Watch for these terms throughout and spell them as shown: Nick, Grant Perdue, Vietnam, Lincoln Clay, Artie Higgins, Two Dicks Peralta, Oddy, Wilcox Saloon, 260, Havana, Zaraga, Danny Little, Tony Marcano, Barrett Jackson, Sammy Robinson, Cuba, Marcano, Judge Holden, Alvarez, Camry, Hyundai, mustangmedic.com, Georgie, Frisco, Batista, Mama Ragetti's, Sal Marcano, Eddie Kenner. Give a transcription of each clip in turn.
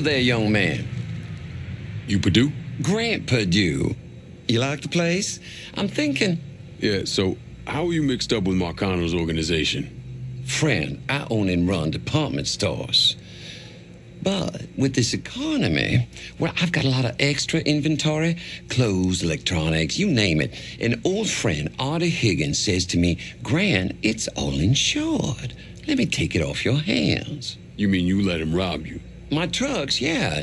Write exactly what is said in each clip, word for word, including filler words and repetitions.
Hello there, young man. You Perdue? Grant Perdue. You like the place? I'm thinking... Yeah, so how are you mixed up with Marcano's organization? Friend, I own and run department stores. But with this economy, where I've got a lot of extra inventory, clothes, electronics, you name it, an old friend, Artie Higgins, says to me, Grant, it's all insured. Let me take it off your hands. You mean you let him rob you? My trucks, yeah.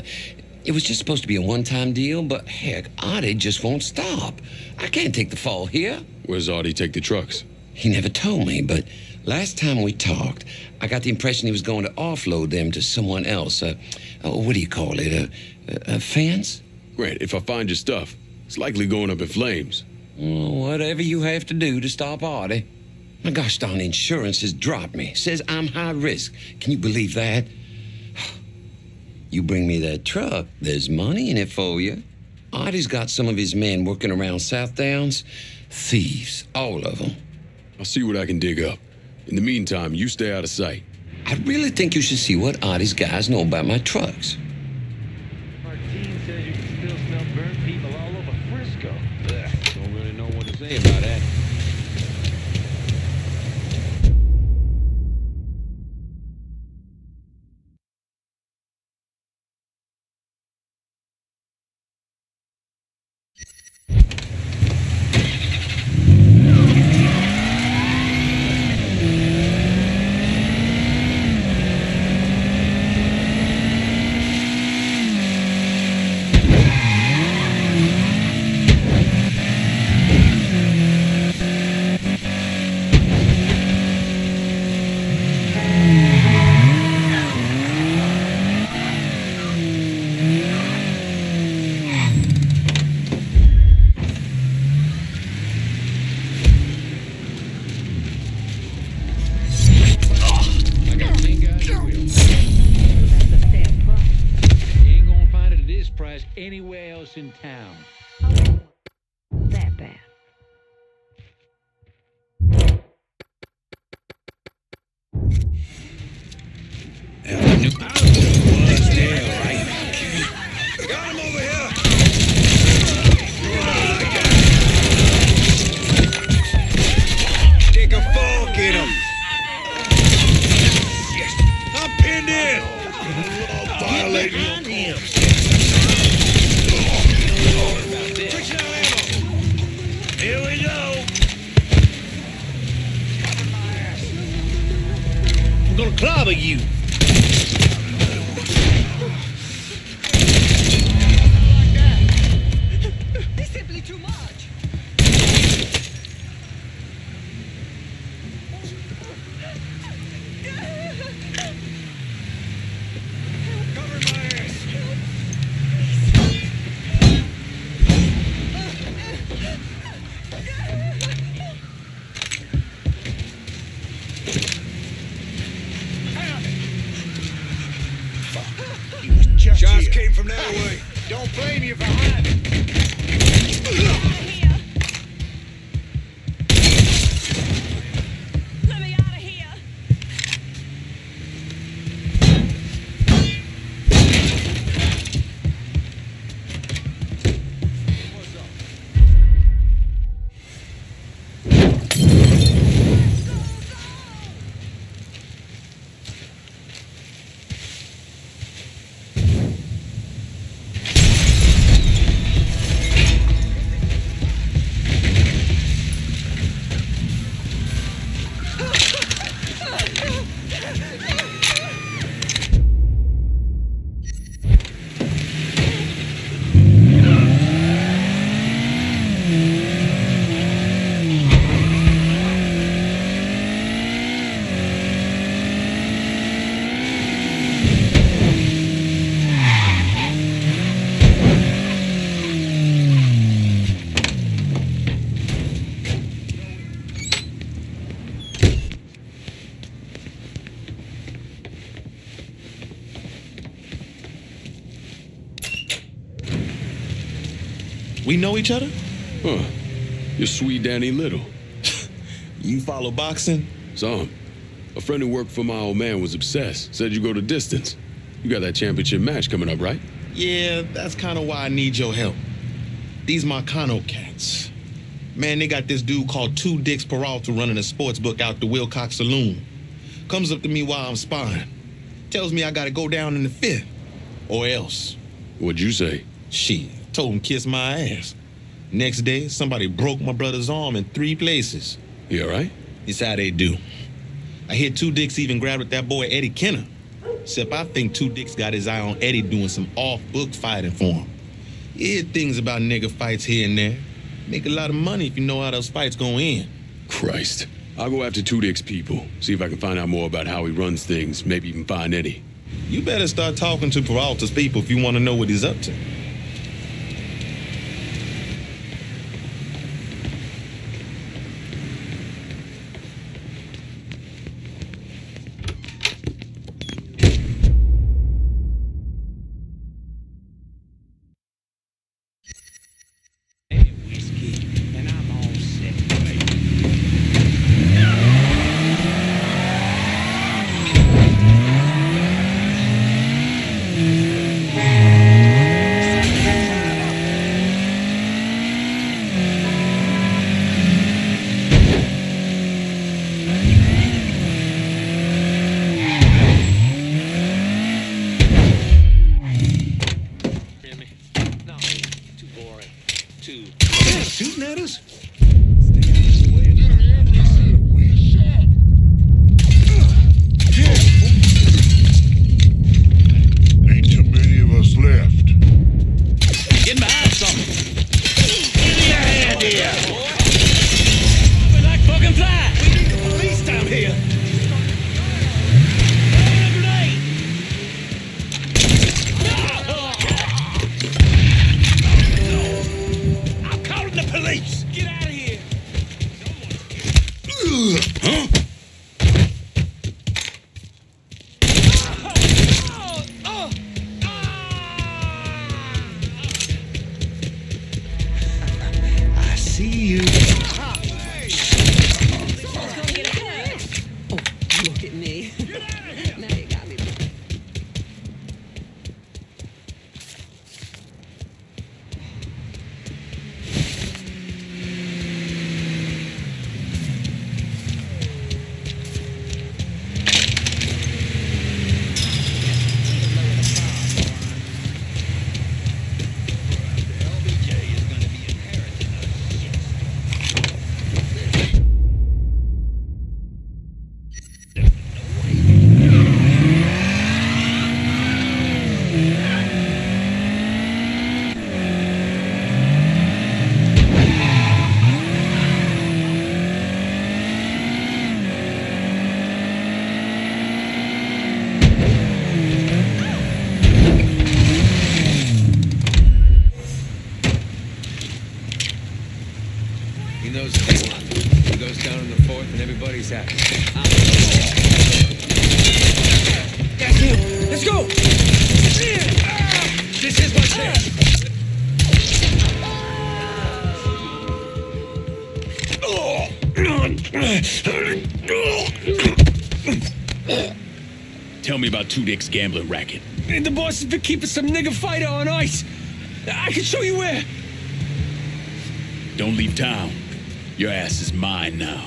It was just supposed to be a one-time deal, but heck, Oddy just won't stop. I can't take the fall here. Where does Oddy take the trucks? He never told me, but last time we talked, I got the impression he was going to offload them to someone else. Uh, oh, what do you call it? A, a, a fence? Grant, if I find your stuff, it's likely going up in flames. Oh, whatever you have to do to stop Oddy. My gosh darn insurance has dropped me. Says I'm high risk. Can you believe that? You bring me that truck, there's money in it for you. Oddy's got some of his men working around South Downs. Thieves, all of them. I'll see what I can dig up. In the meantime, you stay out of sight. I really think you should see what Oddy's guys know about my trucks. Martine says you can still smell burnt people all over Frisco. Ugh, don't really know what to say about that. In town. Oh, that bad. I knew I was there, right? Got him over here. Take a fall, get him. Hop in there. Oh, violating him. Here we go! I'm gonna clobber you! It's simply too much! Don't blame you for hiding. Let me out of here. What's up? We know each other? Huh. You're sweet Danny Little. You follow boxing? Some. A friend who worked for my old man was obsessed. Said you go the distance. You got that championship match coming up, right? Yeah, that's kind of why I need your help. These Marcano cats. Man, they got this dude called Two Dicks Peralta running a sports book out the Wilcox Saloon. Comes up to me while I'm sparring. Tells me I gotta go down in the fifth, or else. What'd you say? Shit, told him kiss my ass. Next day, somebody broke my brother's arm in three places. You all right? It's how they do. I hear Two Dicks even grabbed with that boy Eddie Kenner. Except I think Two Dicks got his eye on Eddie doing some off-book fighting for him. You hear things about nigga fights here and there. Make a lot of money if you know how those fights gonna end. Christ. I'll go after Two Dicks' people, see if I can find out more about how he runs things, maybe even find Eddie. You better start talking to Peralta's people if you want to know what he's up to. Tell me about Two Dicks' gambling racket. The boss has been keeping some nigga fighter on ice. I can show you where. Don't leave town. Your ass is mine now.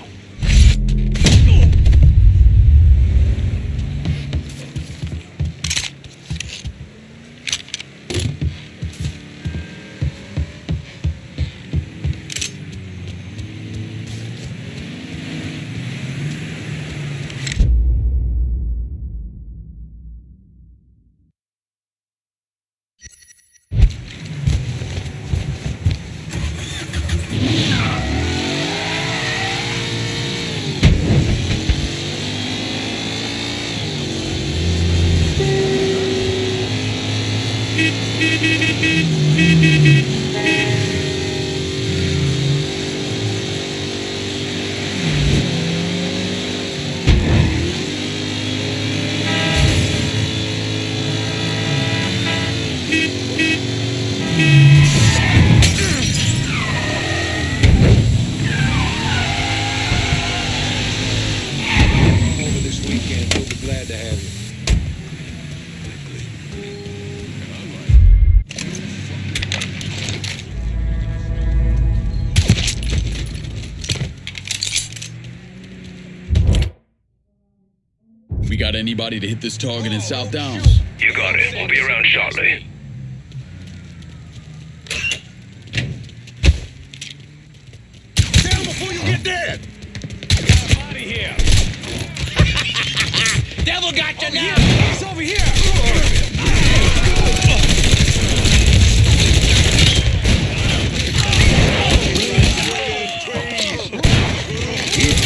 Glad to have you. anybody to hit this target in South Downs. You got it. We'll be around shortly. Down before you get dead! Get out of here! Devil got you over now! Here. He's over here!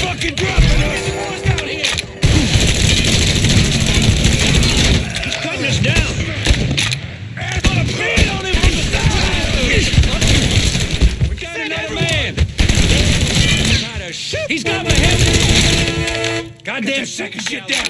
Fucking dropping us! What's down here? He's cutting us down! I'm gonna beat on him from the side! We got another man! He's got my head! Goddamn second shit down!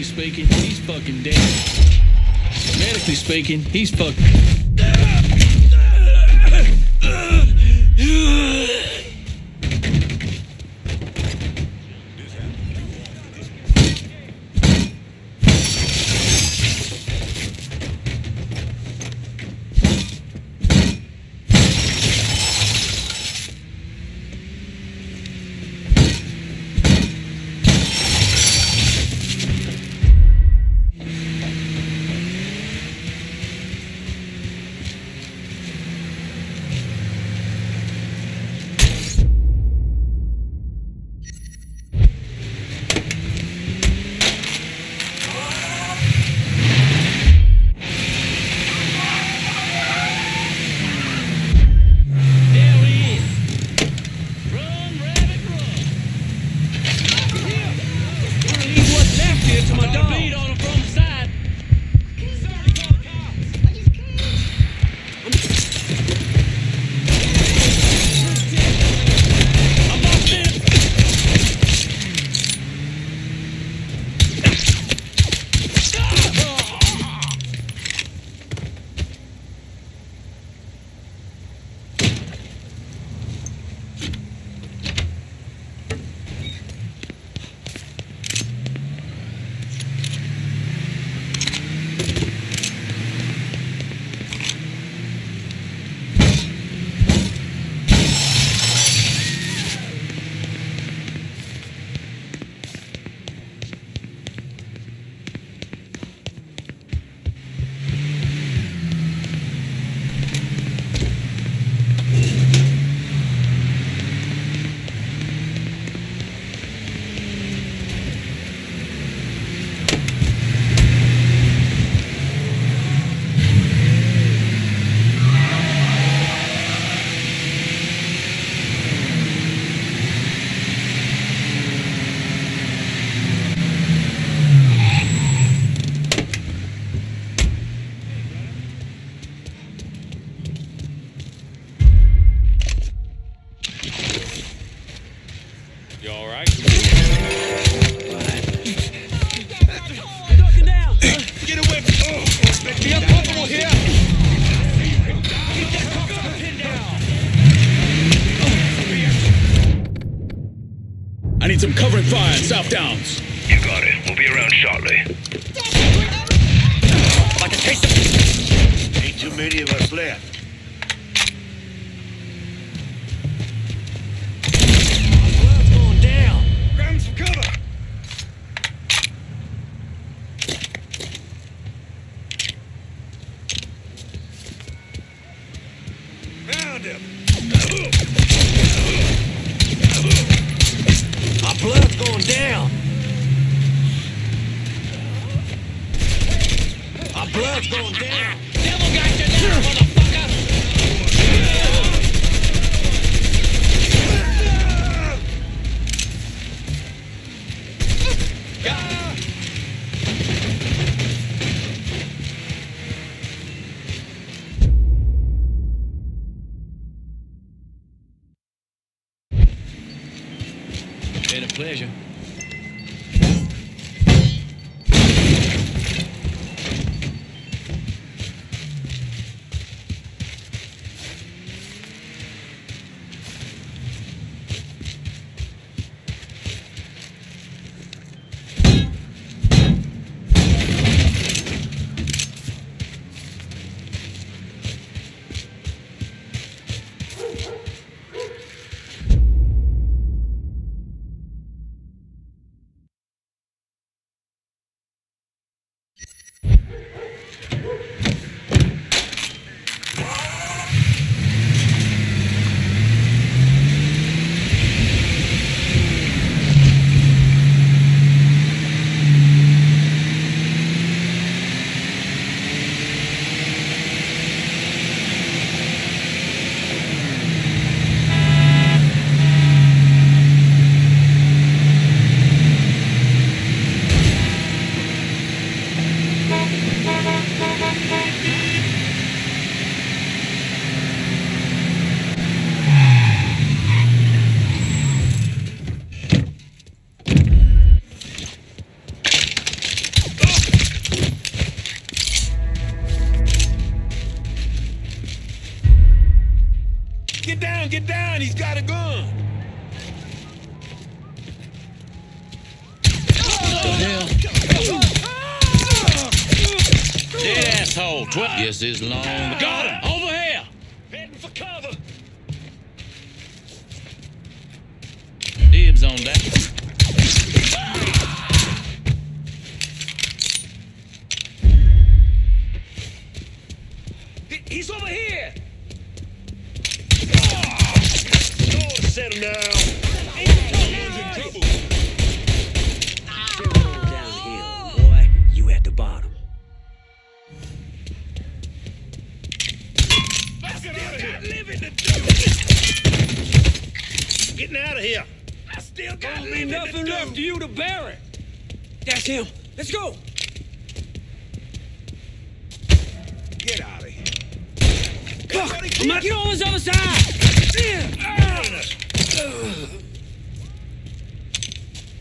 Speaking, he's fucking dead. Medically speaking, he's fucking. Some covering fire in South Downs. You got it. We'll be around shortly. Like a taste of too many of us left. This is long. Got him! Over here! Heading for cover! Dibs on that. Ah! He's over here! Ah! Oh, set him down. Him. Let's go. Get out of here. Fuck! My door's on the side.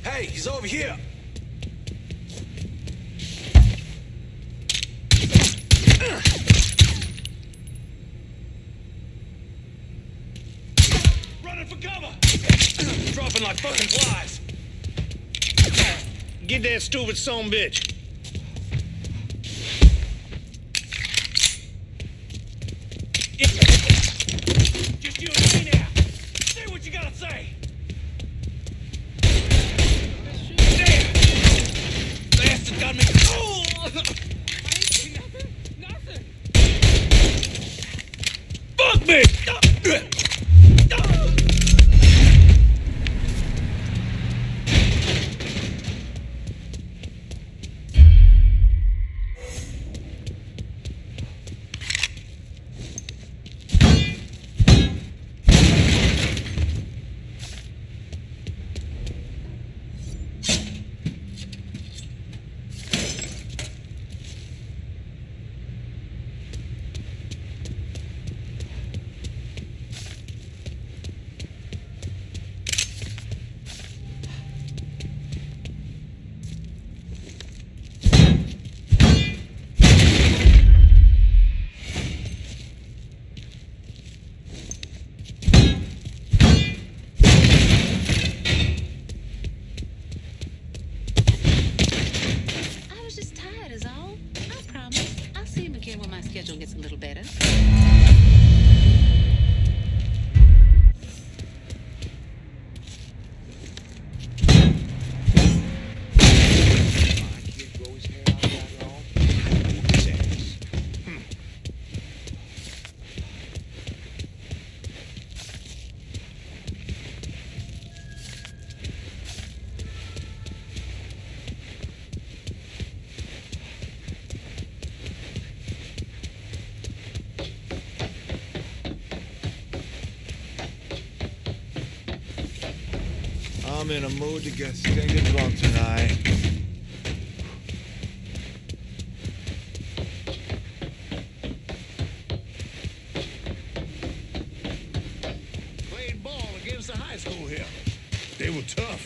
Hey, he's over here. Running for cover. Dropping like fucking flies. Get that stupid son bitch. Just you and me now. Say what you gotta say. Damn. Bastard got me. Oh. I ain't seen nothing. Nothing. Fuck me. I'm in a mood to get stinking drunk tonight. Played ball against the high school here. They were tough.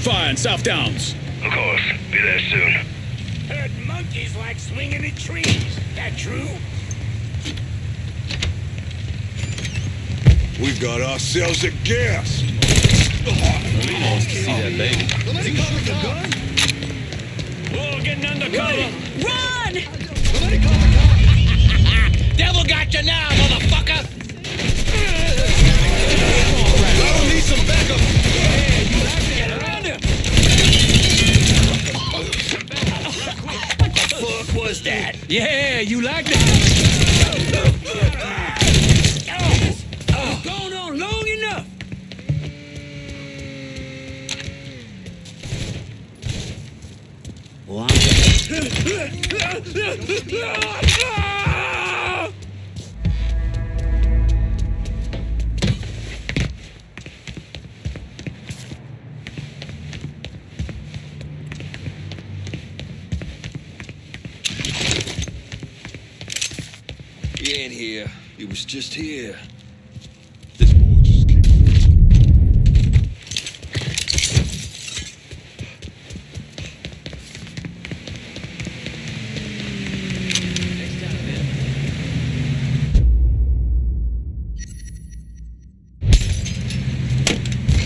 Fire in South Downs. Of course. Be there soon. Heard monkeys like swinging at trees. That true? We've got ourselves a guest. Nobody wants to see that baby. Somebody call the gun. Whoa, getting undercover. Run! Somebody call the gun. Devil got you now, motherfucker. I don't need some backup. Was that? Yeah, you like that? It's gone on long enough. Well, I'm... He ain't here. He was just here. This boy just came. Next time, man.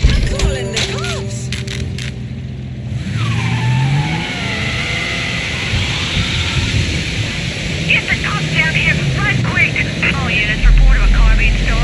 I'm calling the cops. Get the cops down here. Quick! All units report of a car being stolen.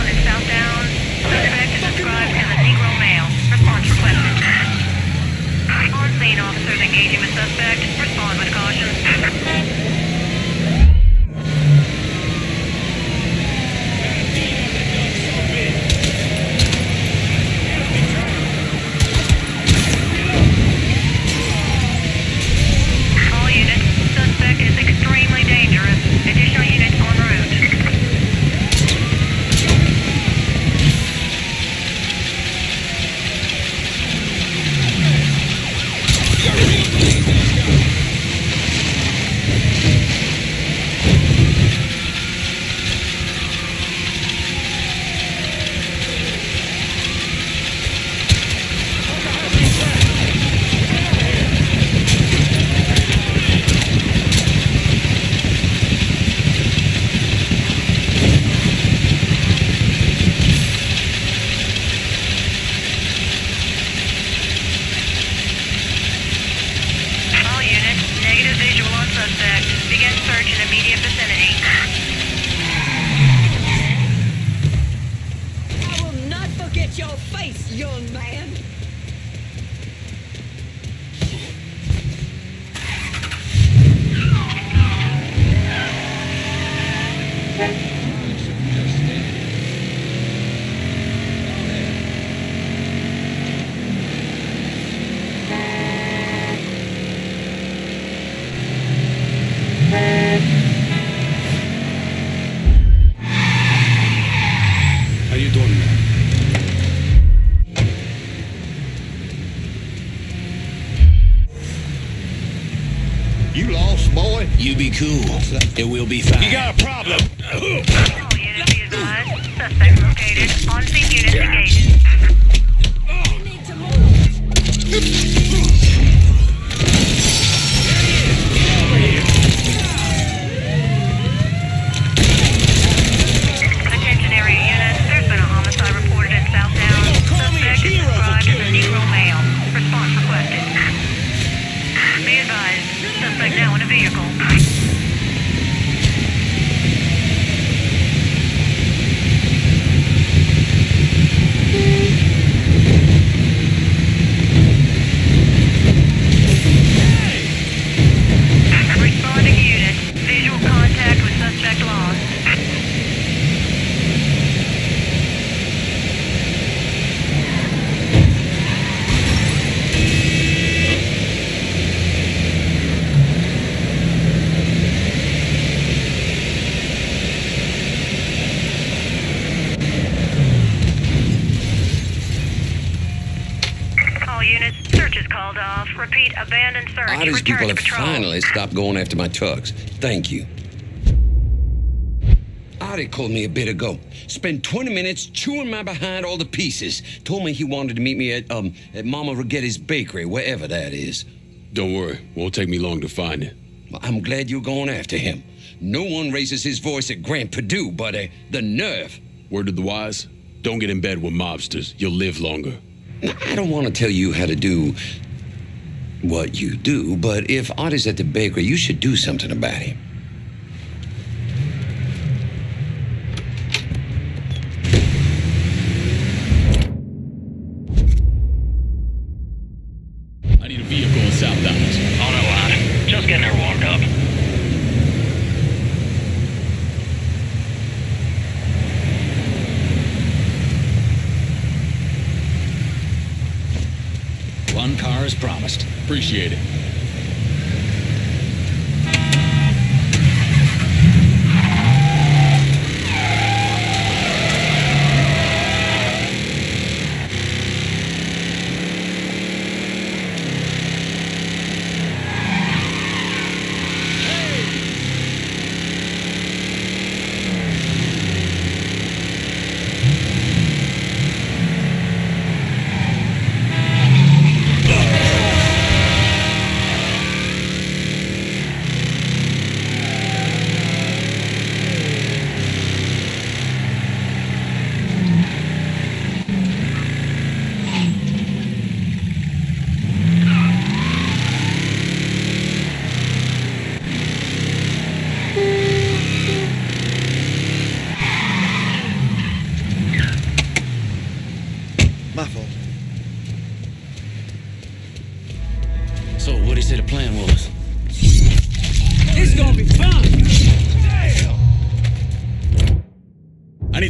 You be cool. It will be fine. You got a problem. Please be advised. Suspect located. On-scene unit engaged. We need to move. Attention area units. There's been a homicide reported in South Down. Suspect is described as a Negro male. Response requested. Be advised. Suspect now in a vehicle. These people have finally stopped going after my trucks. Thank you. Oddy called me a bit ago. Spent twenty minutes chewing my behind all the pieces. Told me he wanted to meet me at, um, at Mama Ragetti's bakery, wherever that is. Don't worry. Won't take me long to find it. Well, I'm glad you're going after him. No one raises his voice at Grant Perdue, buddy. The nerve. Word to the wise, don't get in bed with mobsters. You'll live longer. Now, I don't want to tell you how to do what you do, but if Oddy's at the bakery, you should do something about him. I need a vehicle in South Downs. On the line. Just getting her warmed up. One car is promised. Appreciate it.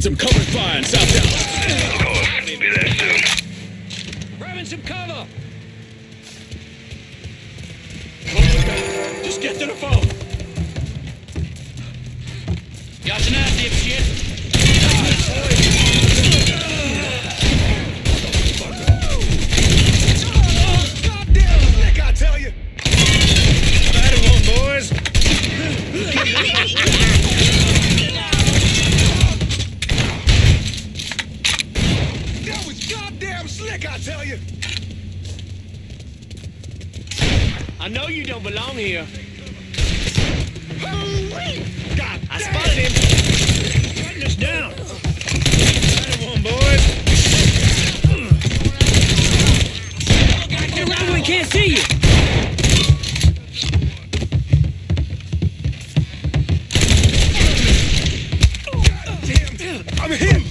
Some cover fire in South Dallas. Of course, be there soon. Grabbing some cover. Just get to the phone. Got your knife, dipshit. Goddamn thick, I tell you. Night one, boys. I know you don't belong here. God, I spotted him. Cutting us down. Right on, boys. Get around where we can't see you. Goddamn. I'm him.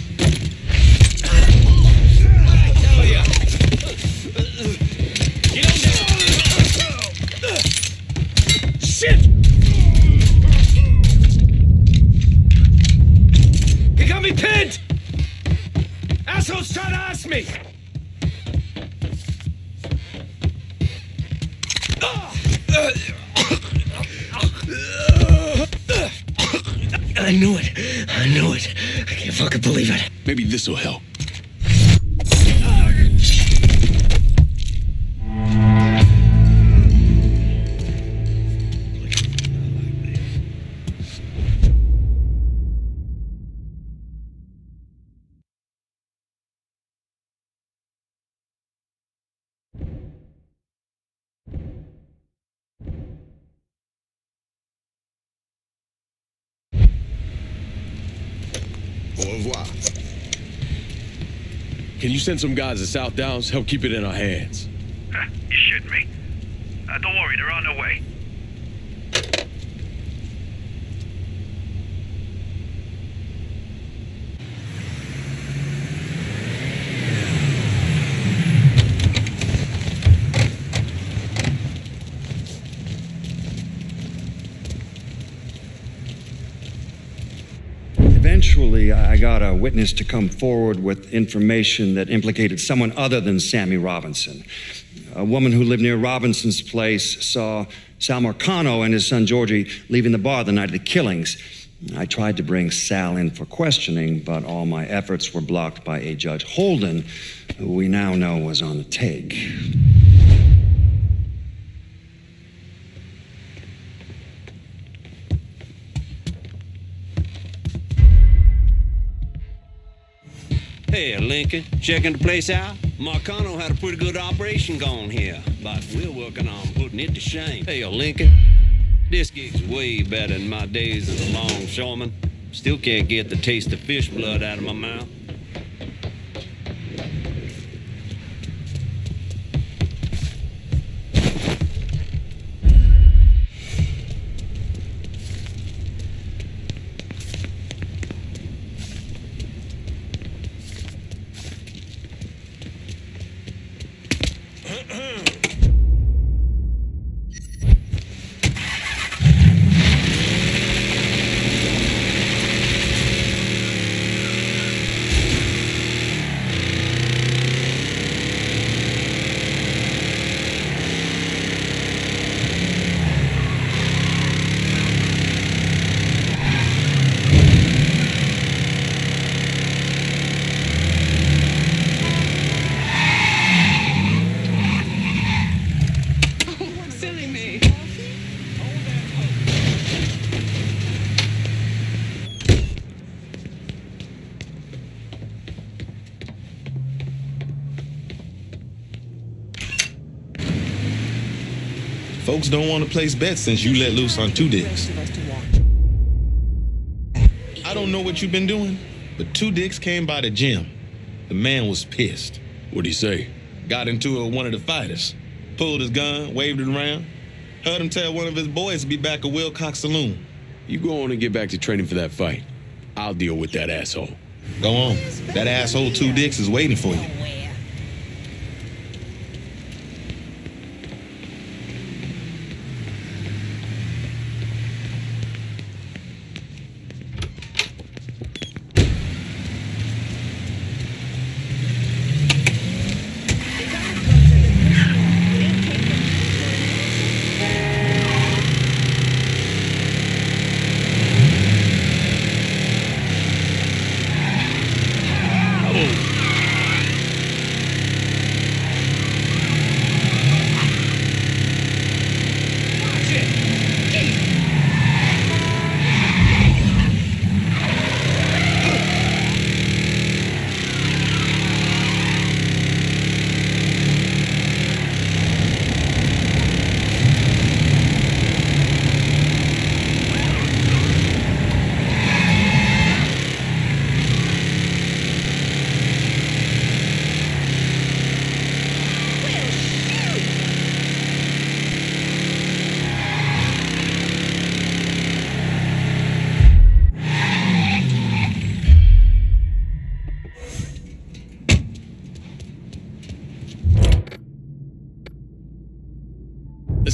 I knew it. I knew it. I can't fucking believe it. Maybe this will help. Au revoir. Can you send some guys to South Downs? Help keep it in our hands. You shouldn't be. Uh, don't worry, they're on their way. Eventually, I got a witness to come forward with information that implicated someone other than Sammy Robinson. A woman who lived near Robinson's place saw Sal Marcano and his son Georgie leaving the bar the night of the killings. I tried to bring Sal in for questioning, but all my efforts were blocked by a Judge Holden, who we now know was on the take. Hey, Lincoln, checking the place out? Marcano had a pretty good operation going here, but we're working on putting it to shame. Hey, Lincoln, this gig's way better than my days as a longshoreman. Still can't get the taste of fish blood out of my mouth. Folks don't want to place bets since you let loose on Two Dicks. I don't know what you've been doing, but Two Dicks came by the gym. The man was pissed. What'd he say? Got into it with one of the fighters. Pulled his gun, waved it around. Heard him tell one of his boys to be back at Wilcox Saloon. You go on and get back to training for that fight. I'll deal with that asshole. Go on. That asshole Two Dicks is waiting for you.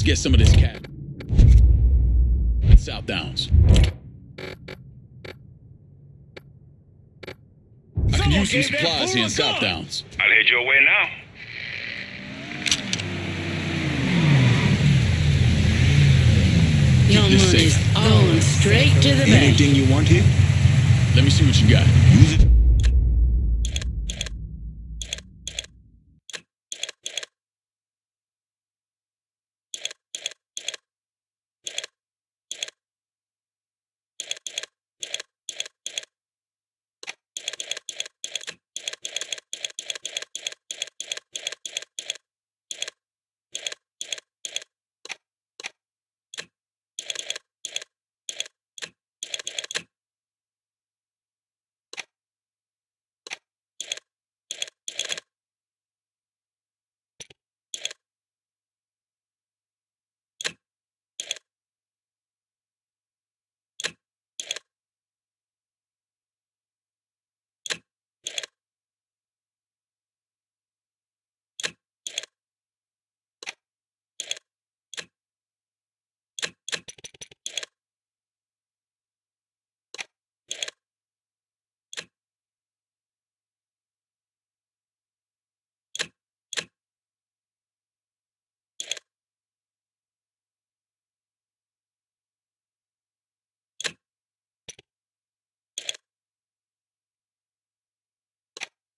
Get some of this cat. It's South Downs. I can use some supplies here in South Downs. I'll head your way now. Your money's going straight to the bank. Anything you want here? Let me see what you got. Use it.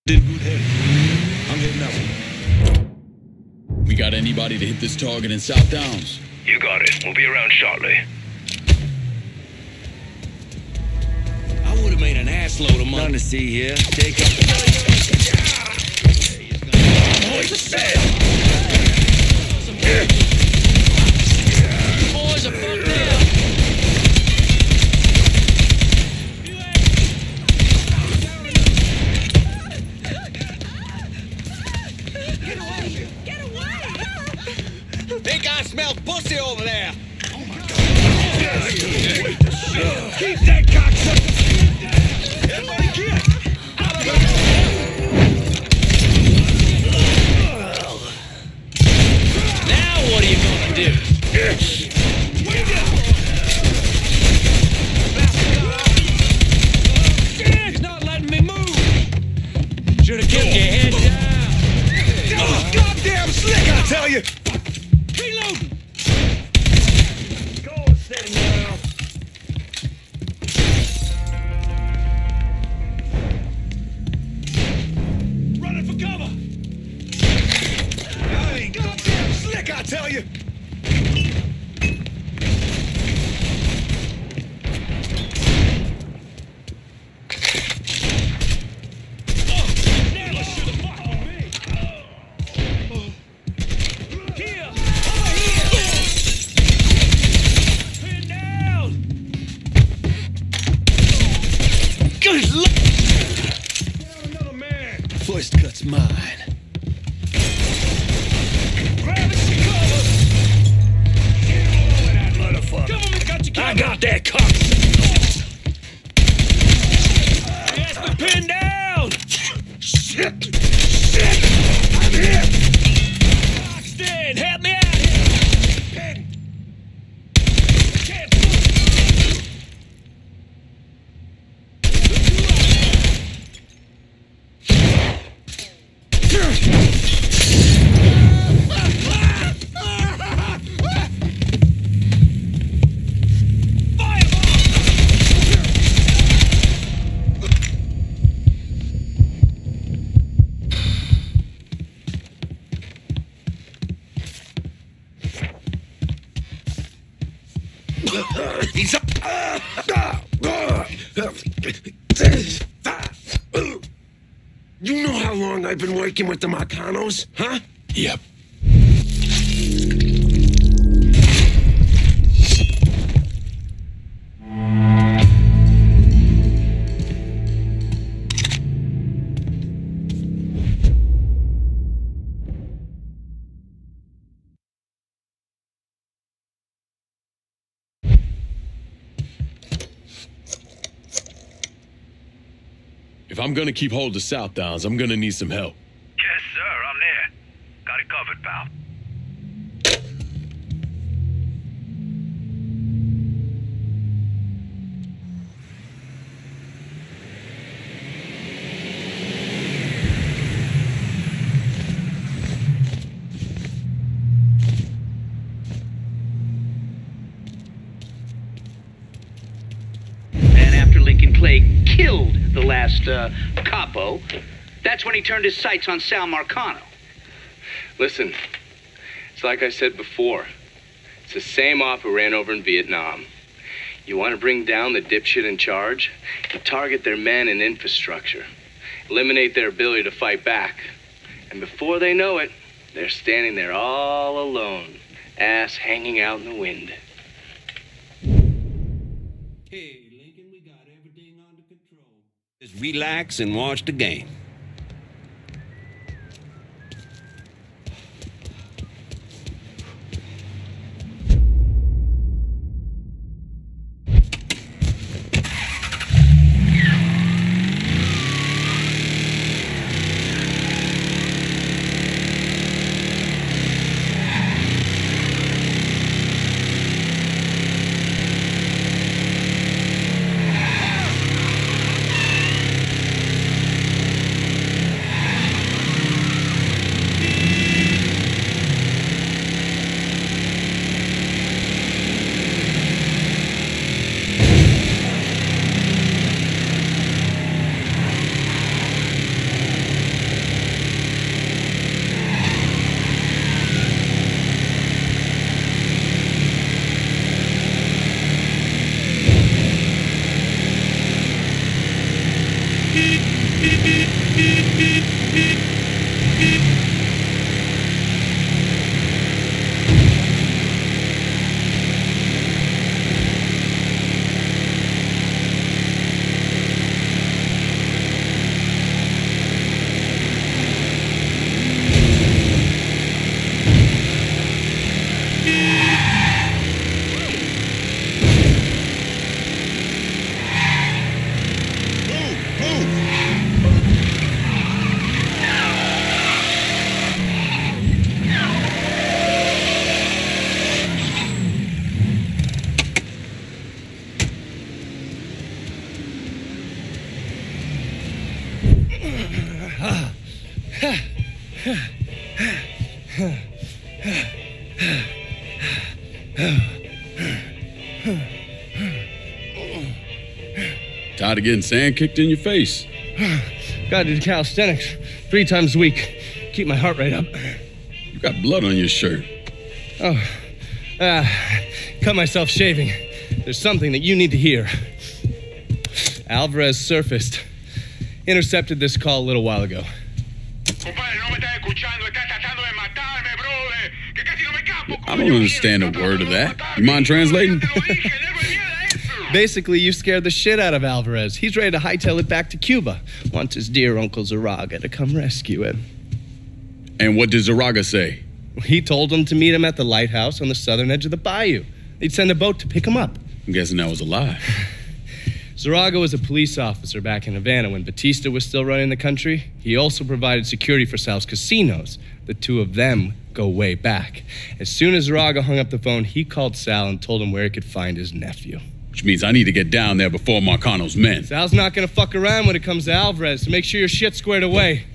Did good head. I'm hitting that one. We got anybody to hit this target in South Downs? You got it. We'll be around shortly. I would have made an assload of money. None to see here. Take up the... Holy shit! You know how long I've been working with the Marcanos, huh? Yep. If I'm gonna keep hold of South Downs, I'm gonna need some help. Yes, sir, I'm there. Got it covered, pal. And after Lincoln Clay killed the last uh, capo, that's when he turned his sights on Sal Marcano. Listen, it's like I said before. It's the same op who ran over in Vietnam. You want to bring down the dipshit in charge? You target their men and infrastructure. Eliminate their ability to fight back. And before they know it, they're standing there all alone, ass hanging out in the wind. Hey. Just relax and watch the game. Tired of getting sand kicked in your face? Gotta do calisthenics three times a week. Keep my heart rate up. You got blood on your shirt. Oh, uh, cut myself shaving. There's something that you need to hear. Alvarez surfaced. Intercepted this call a little while ago. I don't understand a word of that. You mind translating? Basically, you scared the shit out of Alvarez. He's ready to hightail it back to Cuba. Wants his dear Uncle Zaraga to come rescue him. And what did Zaraga say? He told him to meet him at the lighthouse on the southern edge of the bayou. They'd send a boat to pick him up. I'm guessing that was a lie. Zaraga was a police officer back in Havana when Batista was still running the country. He also provided security for Sal's casinos. The two of them go way back. As soon as Zaraga hung up the phone, he called Sal and told him where he could find his nephew. Which means I need to get down there before Marcano's men. Sal's not gonna fuck around when it comes to Alvarez, so make sure your shit's squared away.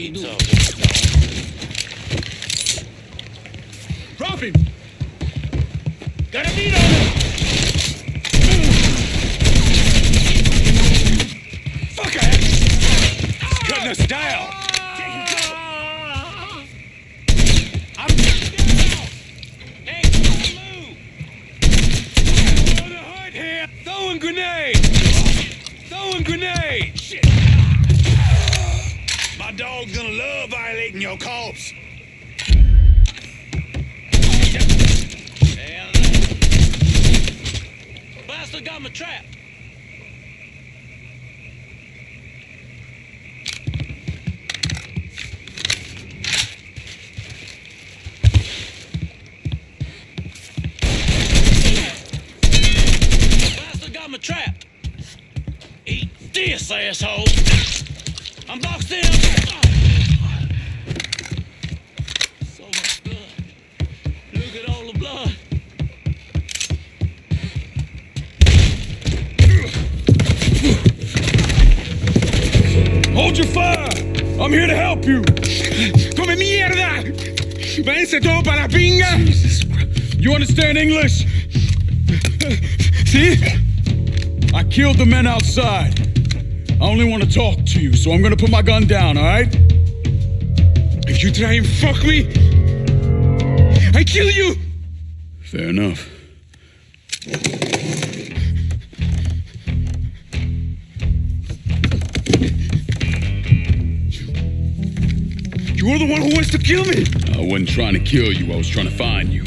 you do? Drop him! Got a beat on him! Fucker! Ah! Cutting us down! Grenade! Throwing grenade! Shit! My dog's gonna love violating your corpse. Hell no. Bastard got my trap. I'm trapped. Eat this, asshole. I'm boxed in. So much blood. Look at all the blood. Hold your fire. I'm here to help you. Come mierda. Vence todo para la pinga. You understand English? See? I killed the men outside. I only want to talk to you, so I'm gonna put my gun down, alright? If you try and fuck me, I kill you! Fair enough. You're the one who wants to kill me! I wasn't trying to kill you, I was trying to find you.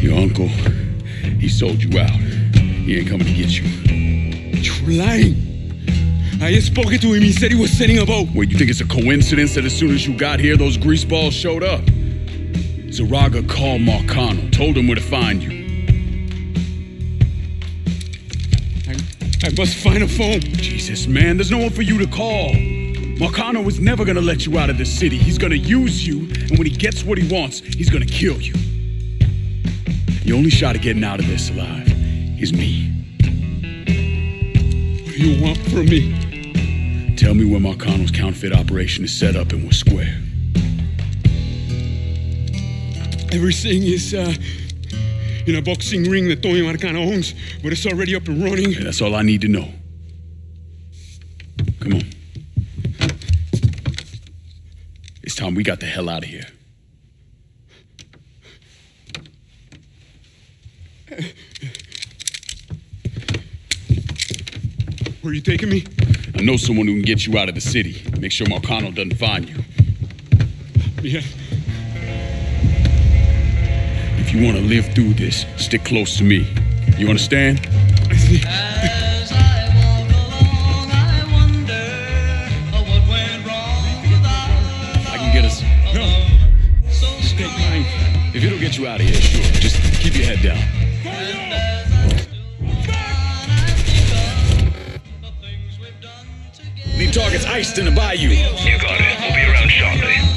Your uncle, he sold you out. He ain't coming to get you. You're lying. I just spoke to him. He said he was sending a boat. Wait, you think it's a coincidence that as soon as you got here, those greaseballs showed up? Zaraga called Marcano, told him where to find you. I, I must find a phone. Jesus, man, there's no one for you to call. Marcano is never gonna let you out of this city. He's gonna use you, and when he gets what he wants, he's gonna kill you. Your only shot at getting out of this alive is me. What do you want from me? Tell me where Marcano's counterfeit operation is set up and we're square. Everything is uh, in a boxing ring that Tony Marcano owns, but it's already up and running. Yeah, that's all I need to know. Come on. It's time we got the hell out of here. Where are you taking me? I know someone who can get you out of the city. Make sure Marcano doesn't find you. Yeah. If you want to live through this, stick close to me. You understand? I see. As I walk along, I wonder what went wrong with our I can get us. No. Just take mine. If it'll get you out of here, sure. Just keep your head down. Leave targets iced in the bayou. You got it. We'll be around shortly. Yeah!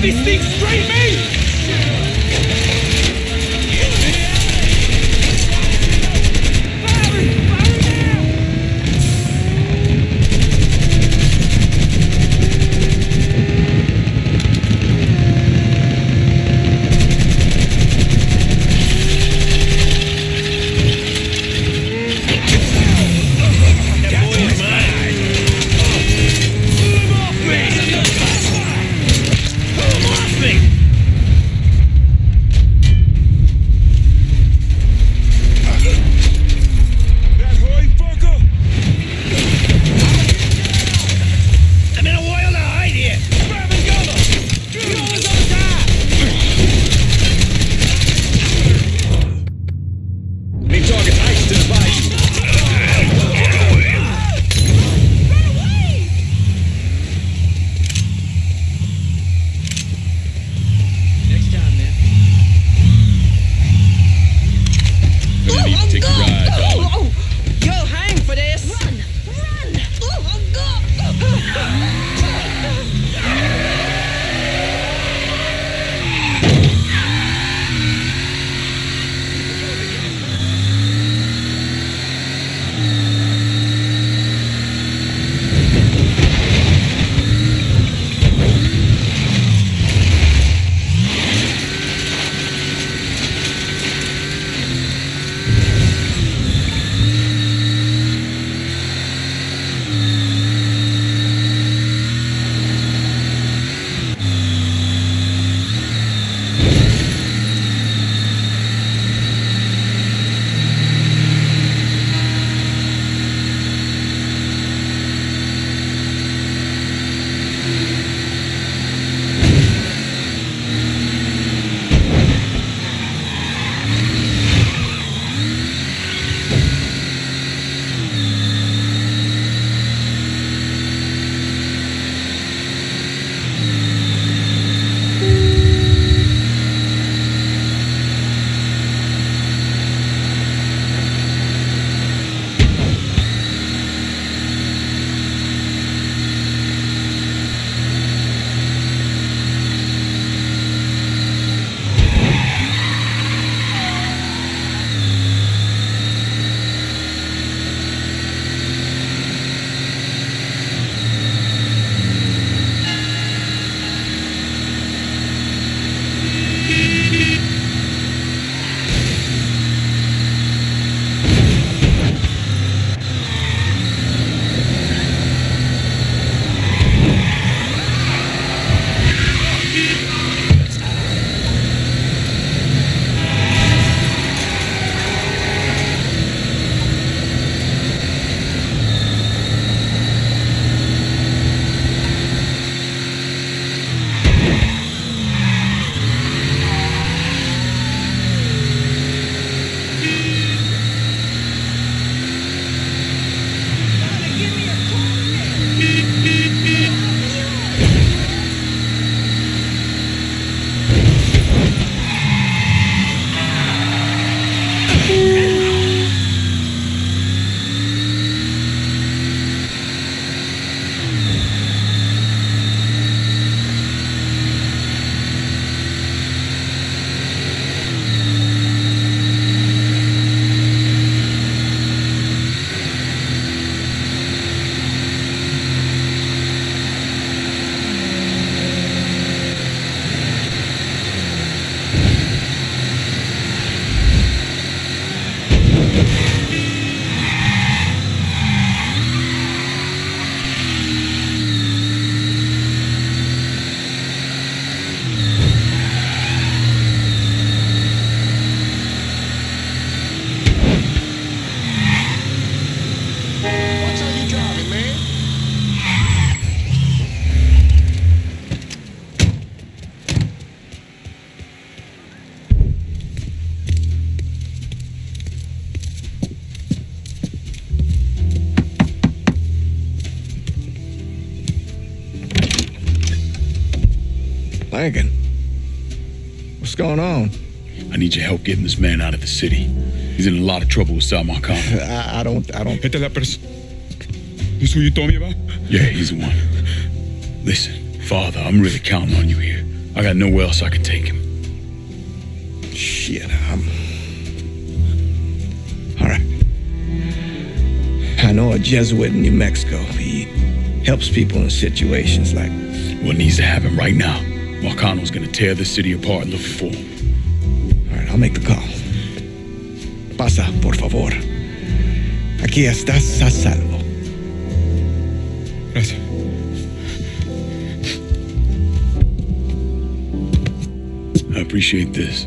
Make this thing straight, mate! Lincoln, what's going on? I need your help getting this man out of the city. He's in a lot of trouble with Sal Marcano. I, I don't, I don't. This is who you told me about? Yeah, he's the one. Listen, Father, I'm really counting on you here. I I got nowhere else I can take him. Shit, I'm... All right. I know a Jesuit in New Mexico. He helps people in situations like... What needs to happen right now? Marcano's gonna tear this city apart looking for him. All right, I'll make the call. Pasa, por favor. Aquí estás a salvo. Gracias. I appreciate this.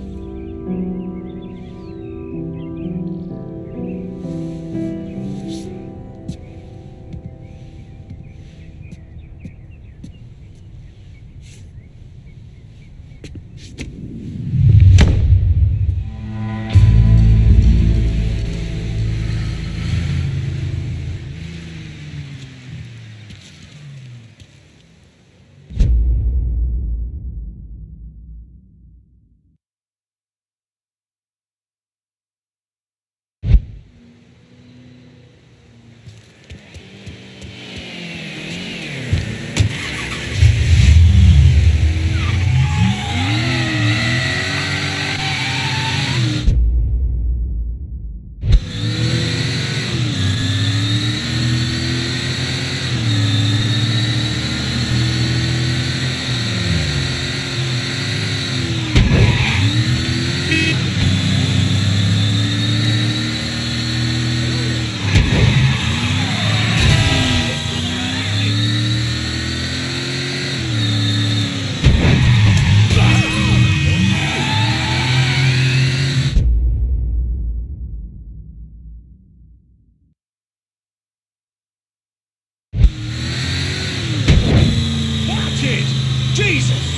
Jesus!